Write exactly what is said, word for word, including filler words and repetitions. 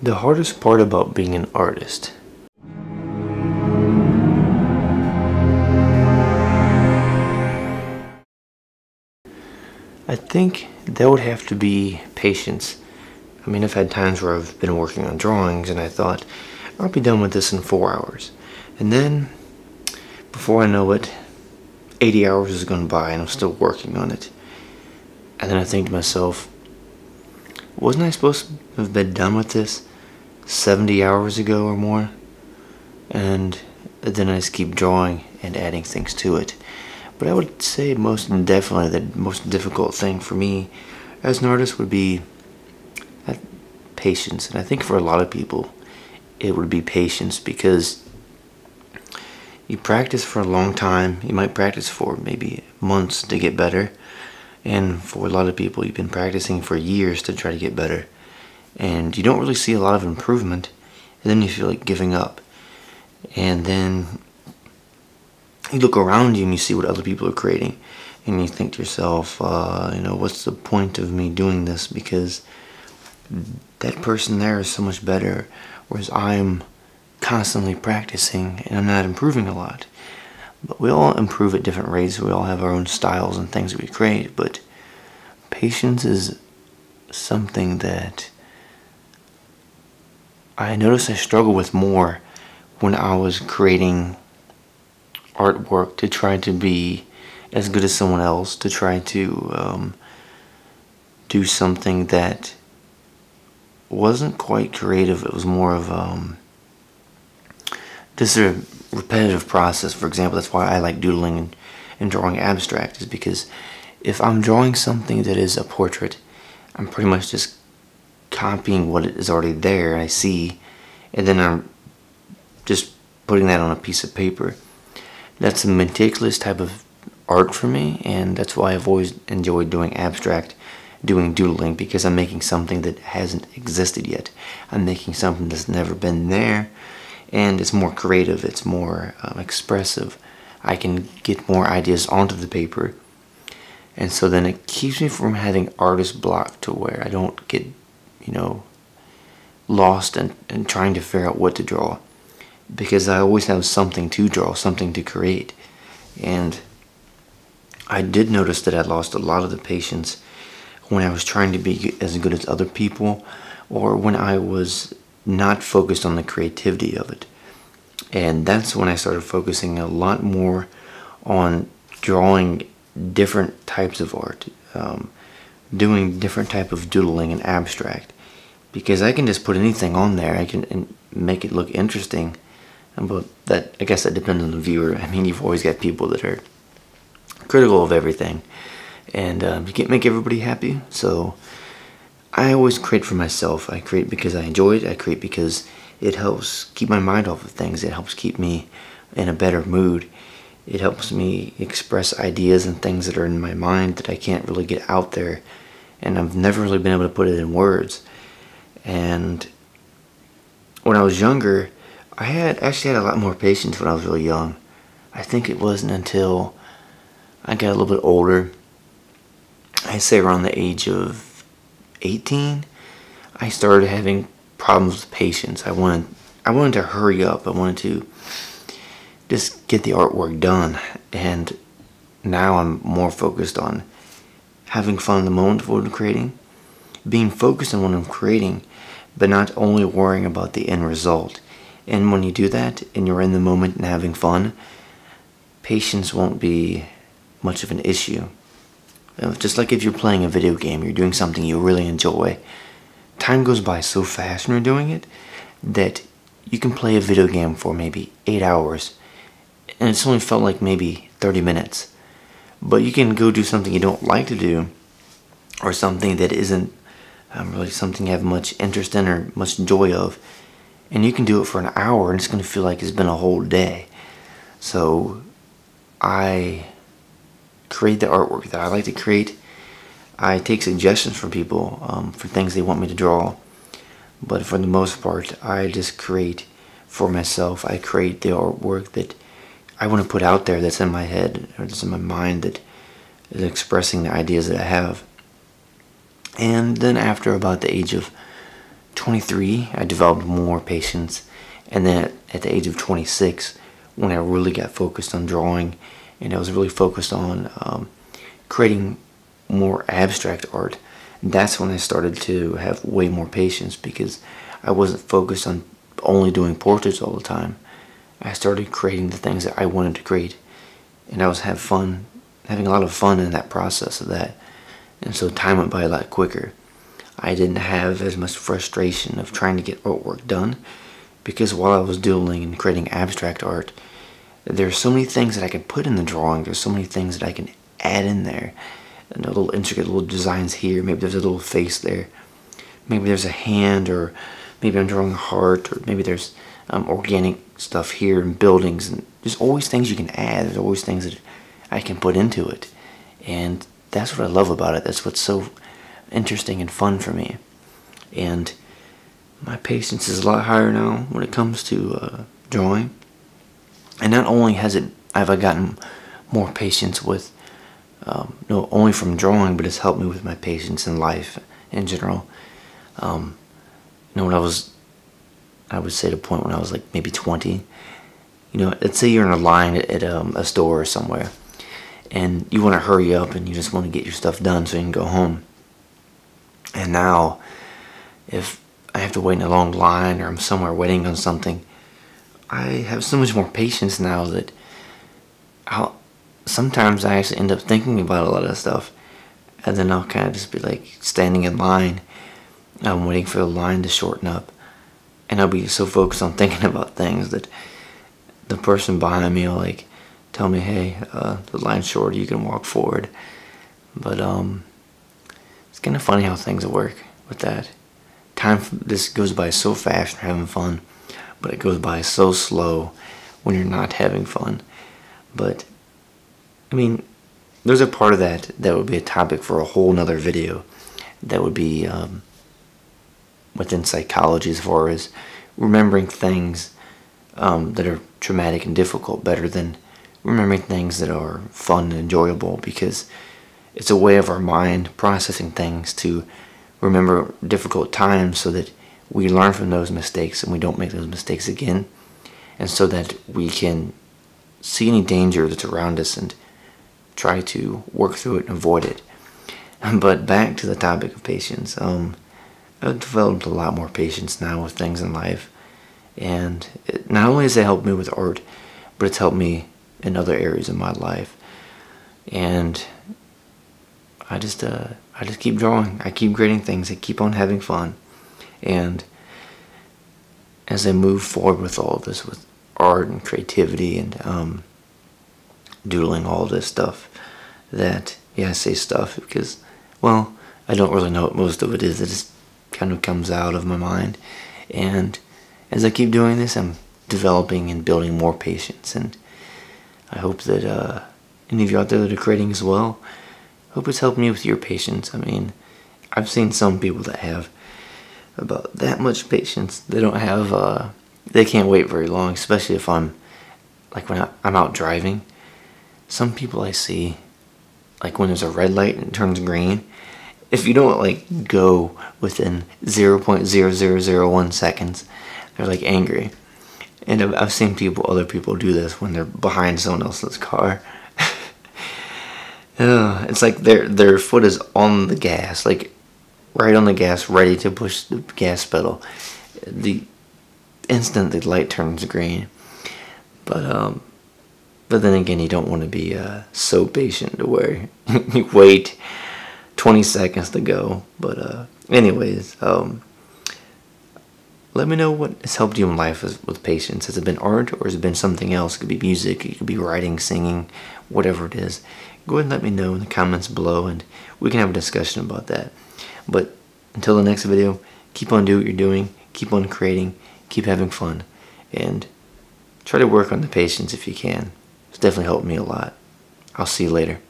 the hardest part about being an artist. I think that would have to be patience. I mean, I've had times where I've been working on drawings and I thought, I'll be done with this in four hours. And then, before I know it, eighty hours is gone by and I'm still working on it. And then I think to myself, wasn't I supposed to have been done with this seventy hours ago or more? And then I just keep drawing and adding things to it. But I would say most definitely the most difficult thing for me as an artist would be patience. And I think for a lot of people, it would be patience, because you practice for a long time. You might practice for maybe months to get better. And for a lot of people, you've been practicing for years to try to get better. And you don't really see a lot of improvement. And then you feel like giving up. And then you look around you and you see what other people are creating. And you think to yourself, uh, you know, what's the point of me doing this? Because that person there is so much better. Whereas I'm constantly practicing and I'm not improving a lot. But we all improve at different rates. We all have our own styles and things that we create. But patience is something that I noticed I struggle with more when I was creating artwork to try to be as good as someone else, to try to um, do something that wasn't quite creative. It was more of um, just a repetitive process. For example, that's why I like doodling and, and drawing abstract, is because if I'm drawing something that is a portrait, I'm pretty much just copying what is already there and I see, and then I'm just putting that on a piece of paper. That's a meticulous type of art for me, and that's why I've always enjoyed doing abstract, doing doodling, because I'm making something that hasn't existed yet. I'm making something that's never been there, and it's more creative, it's more um, expressive. I can get more ideas onto the paper, and so then it keeps me from having artist block, to where I don't get, you know, lost and, and trying to figure out what to draw, because I always have something to draw, something to create. And I did notice that I lost a lot of the patience when I was trying to be as good as other people, or when I was not focused on the creativity of it. And that's when I started focusing a lot more on drawing different types of art, um, doing different type of doodling and abstract, because I can just put anything on there. I can and make it look interesting. But that, I guess that depends on the viewer. I mean, you've always got people that are critical of everything, and um, you can't make everybody happy. So I always create for myself. I create because I enjoy it. I create because it helps keep my mind off of things. It helps keep me in a better mood. It helps me express ideas and things that are in my mind that I can't really get out there, and I've never really been able to put it in words. And when I was younger, I had actually had a lot more patience when I was really young. I think it wasn't until I got a little bit older, I say around the age of eighteen, I started having problems with patience. I wanted, I wanted to hurry up. I wanted to just get the artwork done. And now I'm more focused on having fun in the moment of what I'm creating, being focused on what I'm creating, but not only worrying about the end result. And when you do that, and you're in the moment and having fun, patience won't be much of an issue. Just like if you're playing a video game, you're doing something you really enjoy. Time goes by so fast when you're doing it that you can play a video game for maybe eight hours, and it's only felt like maybe thirty minutes. But you can go do something you don't like to do, or something that isn't um, really something you have much interest in or much joy of, and you can do it for an hour and it's going to feel like it's been a whole day. So I create the artwork that I like to create. I take suggestions from people um, for things they want me to draw, but for the most part I just create for myself. I create the artwork that I want to put out there, that's in my head or that's in my mind, that is expressing the ideas that I have. And then after about the age of twenty-three, I developed more patience, and then at the age of twenty-six, when I really got focused on drawing, and I was really focused on um, creating more abstract art, that's when I started to have way more patience, because I wasn't focused on only doing portraits all the time. I started creating the things that I wanted to create, and I was have fun, having a lot of fun in that process of that. And so time went by a lot quicker. I didn't have as much frustration of trying to get artwork done, because while I was doodling and creating abstract art, there's so many things that I can put in the drawing. There's so many things that I can add in there, and a little intricate little designs here. Maybe there's a little face there. Maybe there's a hand, or maybe I'm drawing a heart, or maybe there's um, organic stuff here and buildings. And there's always things you can add. There's always things that I can put into it, and that's what I love about it. That's what's so interesting and fun for me. And my patience is a lot higher now when it comes to uh, drawing. And not only has it have I gotten more patience with um, not only from drawing, but it's helped me with my patience in life in general. Um, you know, when I was, I would say, the point when I was like maybe twenty. You know, let's say you're in a line at, at um, a store or somewhere, and you want to hurry up and you just want to get your stuff done so you can go home. And now, if I have to wait in a long line, or I'm somewhere waiting on something, I have so much more patience now that I'll, sometimes I actually end up thinking about a lot of stuff, and then I'll kind of just be like standing in line, and I'm waiting for the line to shorten up, and I'll be so focused on thinking about things that the person behind me will like tell me, hey, uh, the line's short, you can walk forward. But um, it's kind of funny how things work with that. Time, this goes by so fast when you're having fun, but it goes by so slow when you're not having fun. But I mean, there's a part of that that would be a topic for a whole nother video. That would be um, within psychology, as far as remembering things um, that are traumatic and difficult better than remembering things that are fun and enjoyable, because it's a way of our mind processing things to remember difficult times so that we learn from those mistakes and we don't make those mistakes again, and so that we can see any danger that's around us and try to work through it and avoid it. But back to the topic of patience, um, I've developed a lot more patience now with things in life. And it, not only has it helped me with art, but it's helped me in other areas of my life. And I just, uh, I just keep drawing. I keep creating things. I keep on having fun. And as I move forward with all of this, with art and creativity and um, doodling, all this stuff, that, yeah, I say stuff because, well, I don't really know what most of it is. It just kind of comes out of my mind. And as I keep doing this, I'm developing and building more patience, and I hope that uh, any of you out there that are creating as well, I hope it's helped me with your patience. I mean, I've seen some people that have about that much patience. They don't have, uh, they can't wait very long, especially if I'm, like when I, I'm out driving. Some people I see, like when there's a red light and it turns green, if you don't like go within zero point zero zero zero one seconds, they're like angry. And I've seen people, other people do this when they're behind someone else's car. uh, it's like their their foot is on the gas, like right on the gas, ready to push the gas pedal the instant the light turns green. But um, but then again, you don't want to be uh, so patient to where you wait twenty seconds to go. But uh, anyways, um. Let me know what has helped you in life with patience. Has it been art, or has it been something else? It could be music, it could be writing, singing, whatever it is. Go ahead and let me know in the comments below, and we can have a discussion about that. But until the next video, keep on doing what you're doing, keep on creating, keep having fun, and try to work on the patience if you can. It's definitely helped me a lot. I'll see you later.